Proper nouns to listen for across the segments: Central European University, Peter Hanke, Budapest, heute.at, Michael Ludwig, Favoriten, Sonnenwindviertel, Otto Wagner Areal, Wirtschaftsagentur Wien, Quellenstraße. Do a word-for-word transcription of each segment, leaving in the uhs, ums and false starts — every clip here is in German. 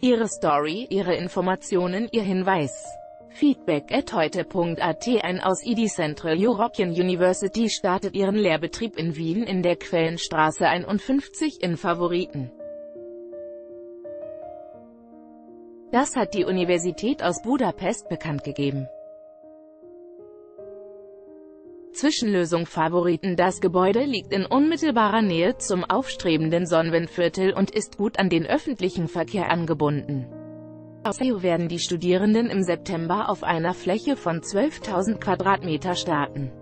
Ihre Story, Ihre Informationen, Ihr Hinweis. Feedback at heute punkt at. Ein aus I D Central European University startet ihren Lehrbetrieb in Wien in der Quellenstraße einundfünfzig in Favoriten. Das hat die Universität aus Budapest bekannt gegeben. Zwischenlösung Favoriten. Das Gebäude liegt in unmittelbarer Nähe zum aufstrebenden Sonnenwindviertel und ist gut an den öffentlichen Verkehr angebunden. Außerdem werden die Studierenden im September auf einer Fläche von zwölftausend Quadratmeter starten.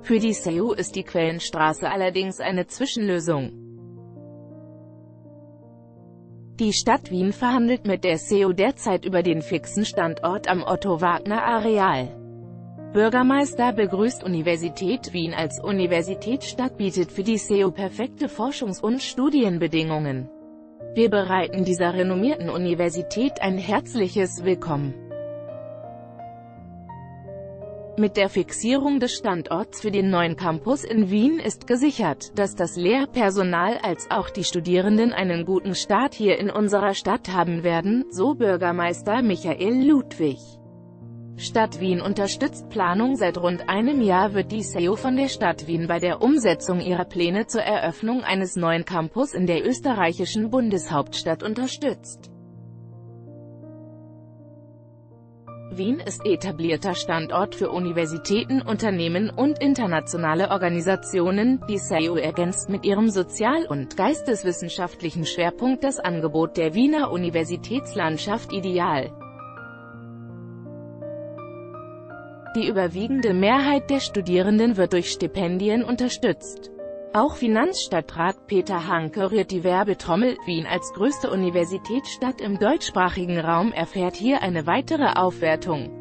Für die C E U ist die Quellenstraße allerdings eine Zwischenlösung. Die Stadt Wien verhandelt mit der C E U derzeit über den fixen Standort am Otto Wagner Areal. Bürgermeister begrüßt Universität Wien. Als Universitätsstadt bietet für die C E U perfekte Forschungs- und Studienbedingungen. Wir bereiten dieser renommierten Universität ein herzliches Willkommen. Mit der Fixierung des Standorts für den neuen Campus in Wien ist gesichert, dass das Lehrpersonal als auch die Studierenden einen guten Start hier in unserer Stadt haben werden, so Bürgermeister Michael Ludwig. Stadt Wien unterstützt Planung. Seit rund einem Jahr wird die C E U von der Stadt Wien bei der Umsetzung ihrer Pläne zur Eröffnung eines neuen Campus in der österreichischen Bundeshauptstadt unterstützt. Wien ist etablierter Standort für Universitäten, Unternehmen und internationale Organisationen. Die C E U ergänzt mit ihrem sozial- und geisteswissenschaftlichen Schwerpunkt das Angebot der Wiener Universitätslandschaft ideal. Die überwiegende Mehrheit der Studierenden wird durch Stipendien unterstützt. Auch Finanzstadtrat Peter Hanke rührt die Werbetrommel. Wien als größte Universitätsstadt im deutschsprachigen Raum erfährt hier eine weitere Aufwertung.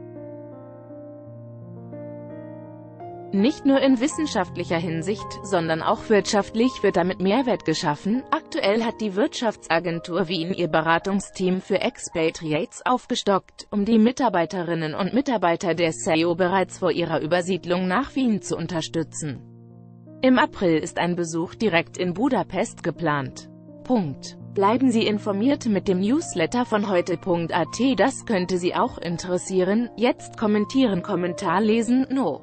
Nicht nur in wissenschaftlicher Hinsicht, sondern auch wirtschaftlich wird damit Mehrwert geschaffen. Aktuell hat die Wirtschaftsagentur Wien ihr Beratungsteam für Expatriates aufgestockt, um die Mitarbeiterinnen und Mitarbeiter der C E U bereits vor ihrer Übersiedlung nach Wien zu unterstützen. Im April ist ein Besuch direkt in Budapest geplant. Punkt. Bleiben Sie informiert mit dem Newsletter von heute punkt at, das könnte Sie auch interessieren. Jetzt kommentieren, Kommentar lesen, no.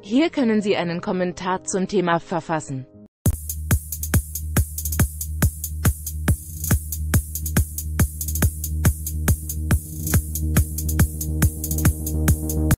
Hier können Sie einen Kommentar zum Thema verfassen.